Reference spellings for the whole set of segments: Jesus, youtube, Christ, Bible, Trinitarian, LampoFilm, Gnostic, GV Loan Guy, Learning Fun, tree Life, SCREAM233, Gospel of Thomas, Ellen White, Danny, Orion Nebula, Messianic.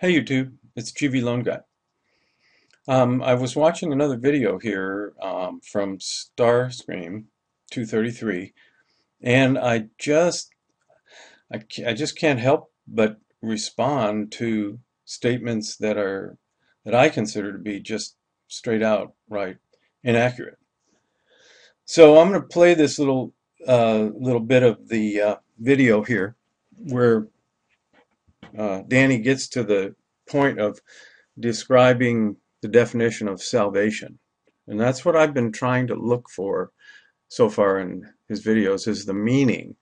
Hey YouTube, it's GV Loan Guy. I was watching another video here from SCREAM233, and I just can't help but respond to statements that I consider to be just straight out inaccurate. So I'm going to play this little bit of the video here, where Danny gets to the point of describing the definition of salvation. And that's what I've been trying to look for so far in his videos, is the meaning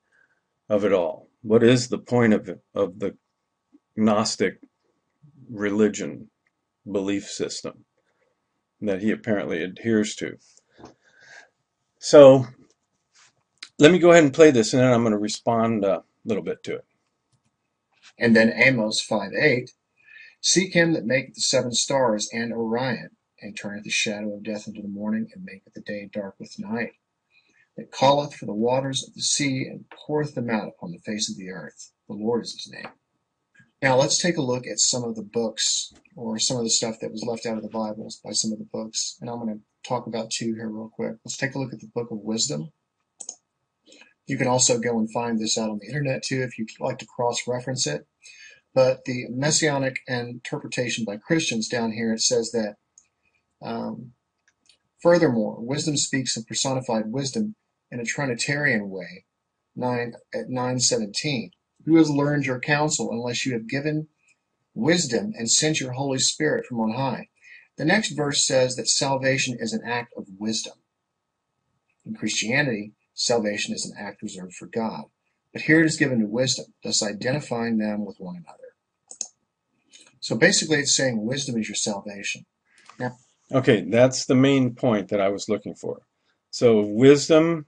of it all. What is the point of the Gnostic religion belief system that he apparently adheres to? So let me go ahead and play this, and then I'm going to respond a little bit to it. And then Amos 5:8, seek him that maketh the 7 stars and Orion, and turneth the shadow of death into the morning, and maketh the day dark with night, that calleth for the waters of the sea, and poureth them out upon the face of the earth. The Lord is his name. Now let's take a look at some of the books, or some of the stuff that was left out of the Bibles by some of the books. And I'm going to talk about 2 here real quick. Let's take a look at the Book of Wisdom. You can also go and find this out on the internet too if you'd like to cross-reference it. But the Messianic interpretation by Christians down here, it says that furthermore, wisdom speaks of personified wisdom in a Trinitarian way, 9:17. Who has learned your counsel unless you have given wisdom and sent your Holy Spirit from on high? The next verse says that salvation is an act of wisdom. In Christianity, salvation is an act reserved for God, but here it is given to wisdom, thus identifying them with one another. So basically it's saying wisdom is your salvation. Now, okay, that's the main point that I was looking for. So wisdom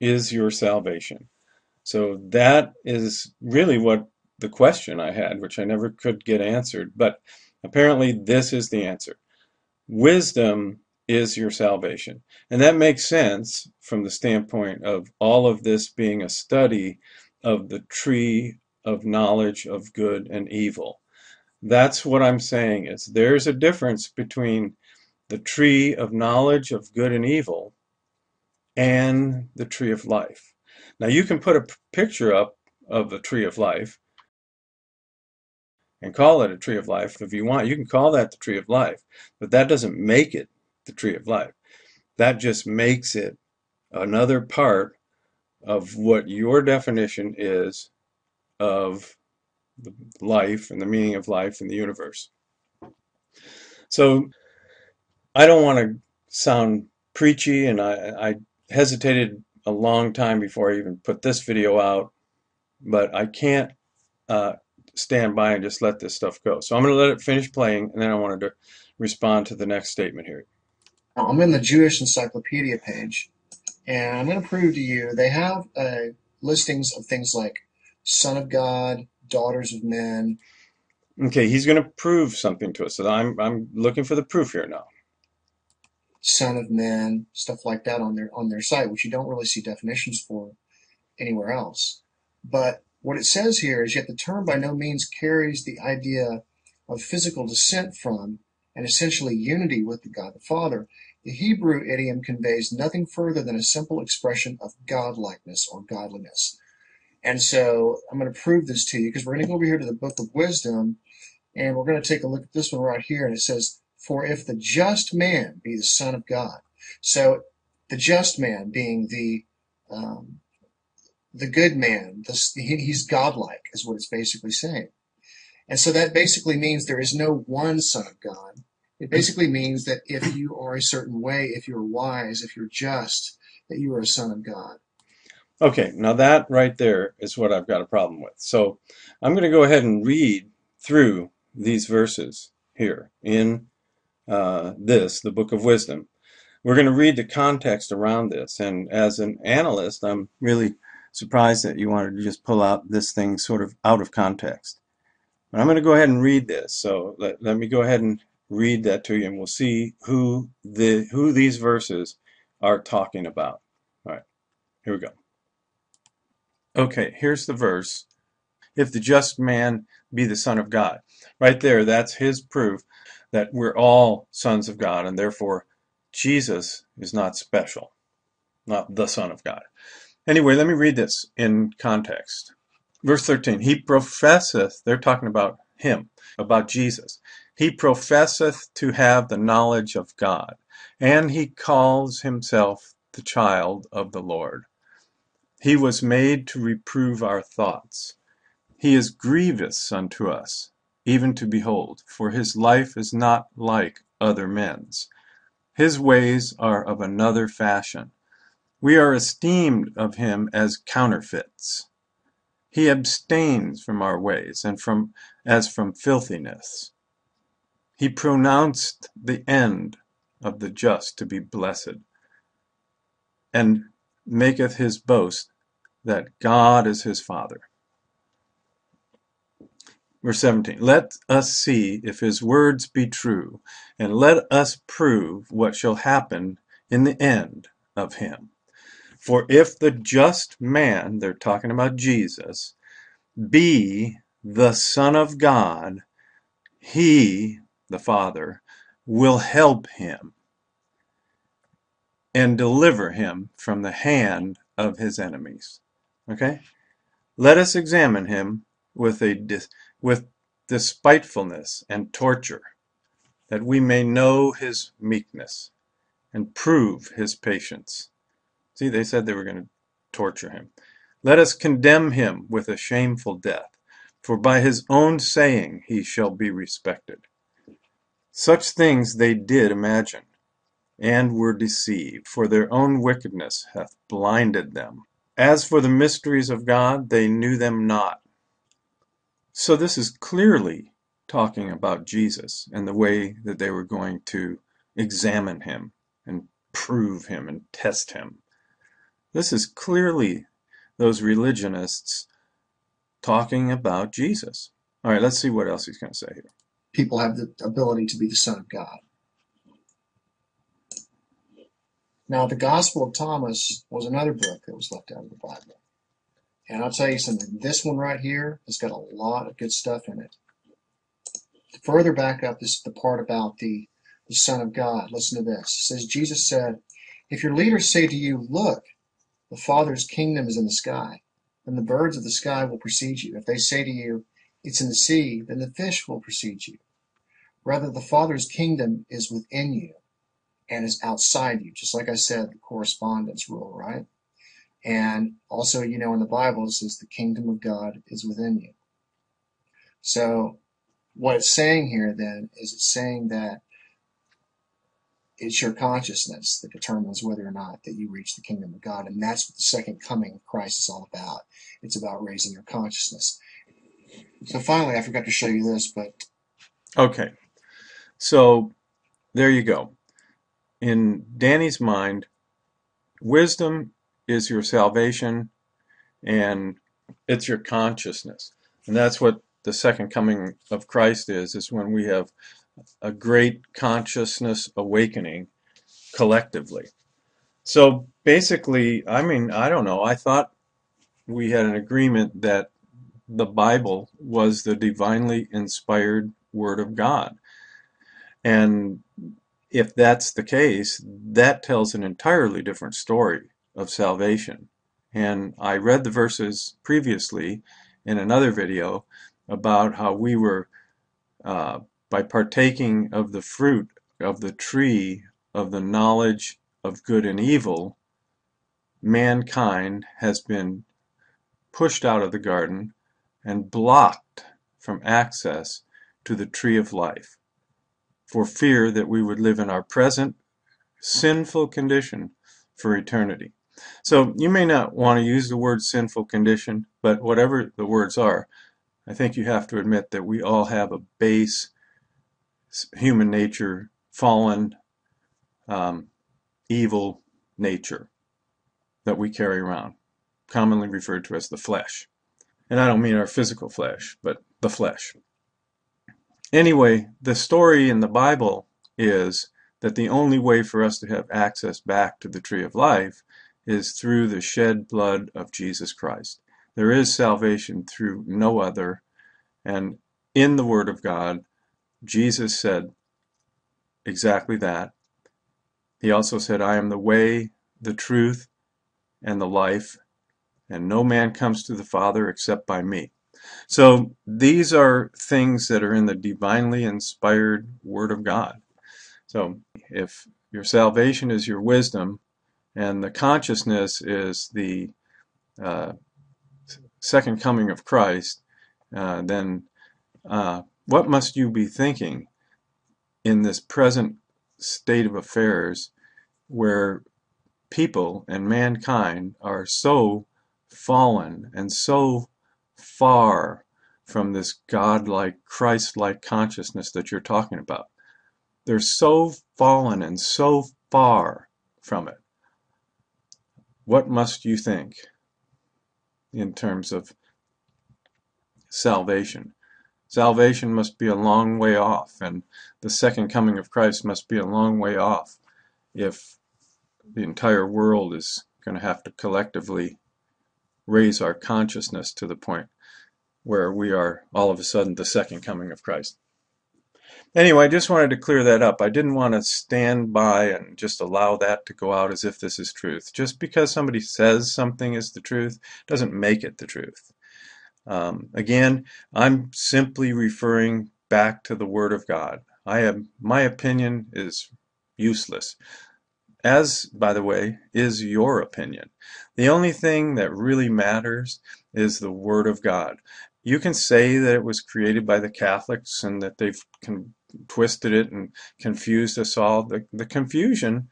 is your salvation. So that is really what the question I had, which I never could get answered, but apparently this is the answer. Wisdom is your salvation. And that makes sense from the standpoint of all of this being a study of the tree of knowledge of good and evil. That's what I'm saying, is there's a difference between the tree of knowledge of good and evil and the tree of life. Now you can put a picture up of the tree of life and call it a tree of life if you want. You can call that the tree of life, but that doesn't make it the tree of life. That just makes it another part of what your definition is of life and the meaning of life in the universe. So I don't want to sound preachy, and I hesitated a long time before I even put this video out, but I can't stand by and just let this stuff go. So I'm going to let it finish playing, and then I wanted to respond to the next statement here. I'm in the Jewish Encyclopedia page, and I'm going to prove to you they have listings of things like Son of God, Daughters of Men. Okay, he's going to prove something to us. So I'm looking for the proof here now. Son of Men, stuff like that on their site, which you don't really see definitions for anywhere else. But what it says here is, yet the term by no means carries the idea of physical descent from and essentially unity with the God the Father. The Hebrew idiom conveys nothing further than a simple expression of godlikeness or godliness. And so I'm going to prove this to you, because we're going to go over here to the Book of Wisdom, and we're going to take a look at this one right here, and it says, for if the just man be the Son of God. So the just man being the good man, he's godlike is what it's basically saying. And so that basically means there is no one Son of God. It basically means that if you are a certain way, if you're wise, if you're just, that you are a son of God. Okay, now that right there is what I've got a problem with. So I'm going to go ahead and read through these verses here in the Book of Wisdom. We're going to read the context around this. And as an analyst, I'm really surprised that you wanted to just pull out this thing sort of out of context. I'm going to go ahead and read this, so let me go ahead and read that to you, and we'll see who these verses are talking about. All right, here we go. Okay, here's the verse. if the just man be the Son of God. Right there, that's his proof that we're all sons of God, and therefore Jesus is not special, not the Son of God. Anyway, let me read this in context. Verse 13, he professeth, they're talking about him, about Jesus. He professeth to have the knowledge of God, and he calls himself the child of the Lord. He was made to reprove our thoughts. He is grievous unto us, even to behold, for his life is not like other men's. His ways are of another fashion. We are esteemed of him as counterfeits. He abstains from our ways, and as from filthiness. He pronounced the end of the just to be blessed, and maketh his boast that God is his Father. Verse 17, let us see if his words be true, and let us prove what shall happen in the end of him. For if the just man, they're talking about Jesus, be the Son of God, he, the Father, will help him and deliver him from the hand of his enemies. Okay? Let us examine him with despitefulness and torture, that we may know his meekness and prove his patience. See, they said they were going to torture him. Let us condemn him with a shameful death, for by his own saying he shall be respected. Such things they did imagine, and were deceived, for their own wickedness hath blinded them. As for the mysteries of God, they knew them not. So this is clearly talking about Jesus and the way that they were going to examine him and prove him and test him. This is clearly those religionists talking about Jesus. All right, let's see what else he's going to say here. People have the ability to be the Son of God. Now, the Gospel of Thomas was another book that was left out of the Bible. And I'll tell you something, this one right here has got a lot of good stuff in it. To further back up, this is the part about the Son of God. Listen to this. It says, Jesus said, if your leaders say to you, look, the Father's kingdom is in the sky, then the birds of the sky will precede you. If they say to you, it's in the sea, then the fish will precede you. Rather, the Father's kingdom is within you and is outside you. Just like I said, the correspondence rule, right? And also, you know, in the Bible, it says the kingdom of God is within you. So what it's saying here then is it's saying that it's your consciousness that determines whether or not that you reach the kingdom of God. And that's what the second coming of Christ is all about. It's about raising your consciousness. So finally, I forgot to show you this, but... Okay. So there you go. In Danny's mind, wisdom is your salvation, and it's your consciousness. And that's what the second coming of Christ is when we have a great consciousness awakening collectively. So basically, I mean, I don't know, I thought we had an agreement that the Bible was the divinely inspired Word of God. And if that's the case, that tells an entirely different story of salvation. And I read the verses previously in another video about how we were, by partaking of the fruit of the tree of the knowledge of good and evil, mankind has been pushed out of the garden and blocked from access to the tree of life, for fear that we would live in our present sinful condition for eternity. So you may not want to use the word sinful condition, but whatever the words are, I think you have to admit that we all have a base human nature, fallen, evil nature that we carry around, commonly referred to as the flesh. And I don't mean our physical flesh, but the flesh. Anyway, the story in the Bible is that the only way for us to have access back to the tree of life is through the shed blood of Jesus Christ. There is salvation through no other. And in the Word of God, Jesus said exactly that. He also said, I am the way, the truth, and the life, and no man comes to the Father except by me. So these are things that are in the divinely inspired Word of God. So if your salvation is your wisdom, and the consciousness is the second coming of Christ, then what must you be thinking in this present state of affairs where people and mankind are so fallen and so far from this God-like, Christ-like consciousness that you're talking about? They're so fallen and so far from it. What must you think in terms of salvation? Salvation must be a long way off, and the second coming of Christ must be a long way off if the entire world is going to have to collectively raise our consciousness to the point where we are all of a sudden the second coming of Christ. Anyway, I just wanted to clear that up. I didn't want to stand by and just allow that to go out as if this is truth. Just because somebody says something is the truth doesn't make it the truth. Again, I'm simply referring back to the Word of God. My opinion is useless, as, by the way, is your opinion. The only thing that really matters is the Word of God. You can say that it was created by the Catholics and that they've twisted it and confused us all. The confusion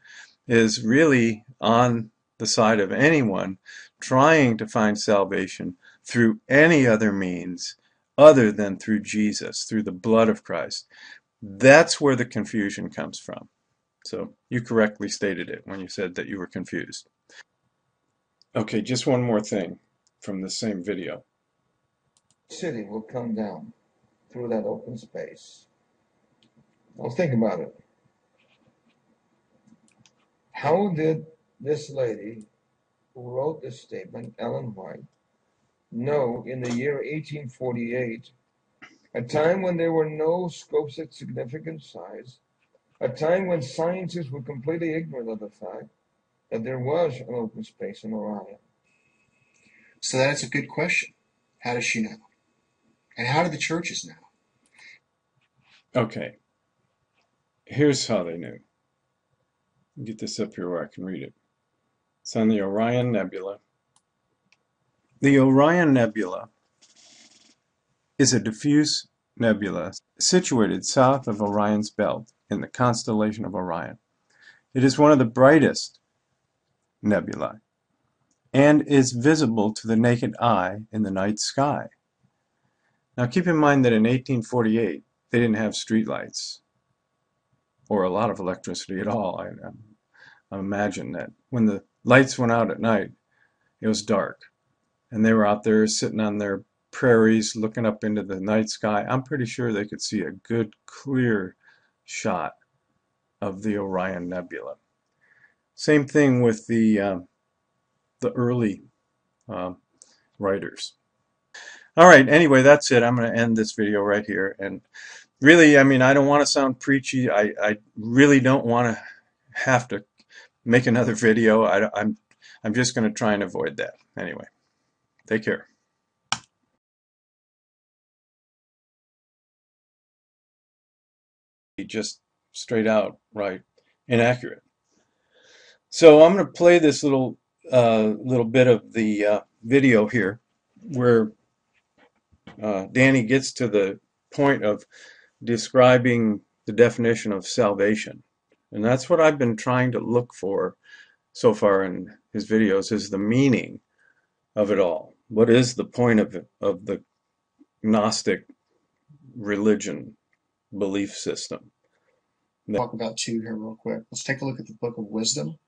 is really on the side of anyone trying to find salvation through any other means other than through Jesus, through the blood of Christ. That's where the confusion comes from. So you correctly stated it when you said that you were confused. Okay, just one more thing from the same video. City will come down through that open space. Well, think about it. How did this lady who wrote this statement, Ellen White, know in the year 1848, a time when there were no scopes of significant size, a time when scientists were completely ignorant of the fact that there was an open space in Orion? So that's a good question. How does she know? And how do the churches know? Okay. Here's how they knew. Get this up here where I can read it. It's on the Orion Nebula. The Orion Nebula is a diffuse nebula situated south of Orion's belt in the constellation of Orion. It is one of the brightest nebulae and is visible to the naked eye in the night sky. Now keep in mind that in 1848 they didn't have streetlights or a lot of electricity at all. I imagine that when the lights went out at night, it was dark. And they were out there sitting on their prairies looking up into the night sky. I'm pretty sure they could see a good clear shot of the Orion Nebula. Same thing with the early writers. Alright, anyway, that's it. I'm going to end this video right here. And really, I mean, I don't want to sound preachy. I really don't want to have to make another video. I'm just going to try and avoid that. Anyway. Take care. Just straight out, right? Inaccurate. So I'm going to play this little bit of the video here, where Danny gets to the point of describing the definition of salvation, and that's what I've been trying to look for so far in his videos: is the meaning of it all. What is the point of the Gnostic religion belief system? Talk about two here real quick. Let's take a look at the Book of Wisdom.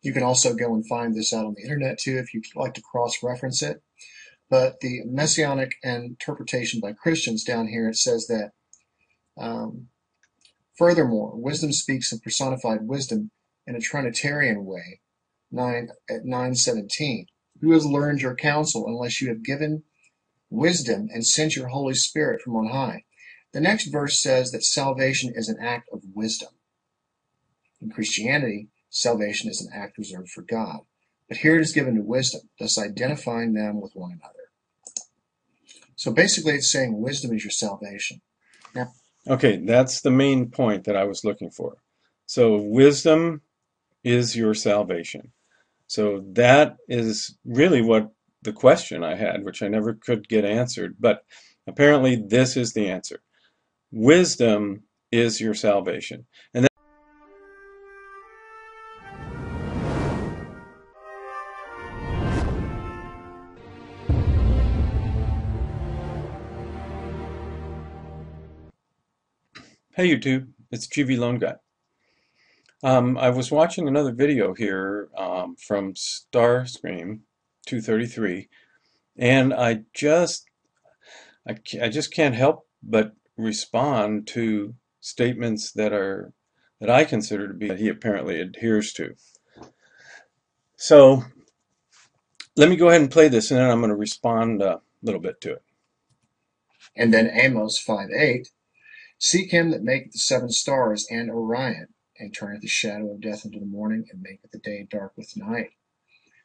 You can also go and find this out on the internet too if you'd like to cross-reference it. But the Messianic interpretation by Christians down here, it says that furthermore, wisdom speaks of personified wisdom in a Trinitarian way at 9:17. Who has learned your counsel unless you have given wisdom and sent your Holy Spirit from on high? The next verse says that salvation is an act of wisdom. In Christianity, salvation is an act reserved for God. But here it is given to wisdom, thus identifying them with one another. So basically it's saying wisdom is your salvation. Now, okay, that's the main point that I was looking for. So wisdom is your salvation. So that is really what the question I had, which I never could get answered, but apparently this is the answer. Wisdom is your salvation. And that hey YouTube, it's GV Loan Guy. I was watching another video here from SCREAM233, and I just can't help but respond to statements that I consider to be that he apparently adheres to. So let me go ahead and play this, and then I'm going to respond a little bit to it. And then Amos 5:8, seek him that maketh the 7 stars and Orion, and turneth the shadow of death into the morning, and maketh the day dark with night,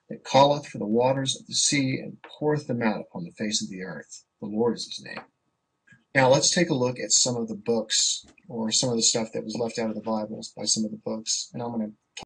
that calleth for the waters of the sea, and poureth them out upon the face of the earth. The Lord is his name. Now let's take a look at some of the books, or some of the stuff that was left out of the Bibles by some of the books, and I'm going to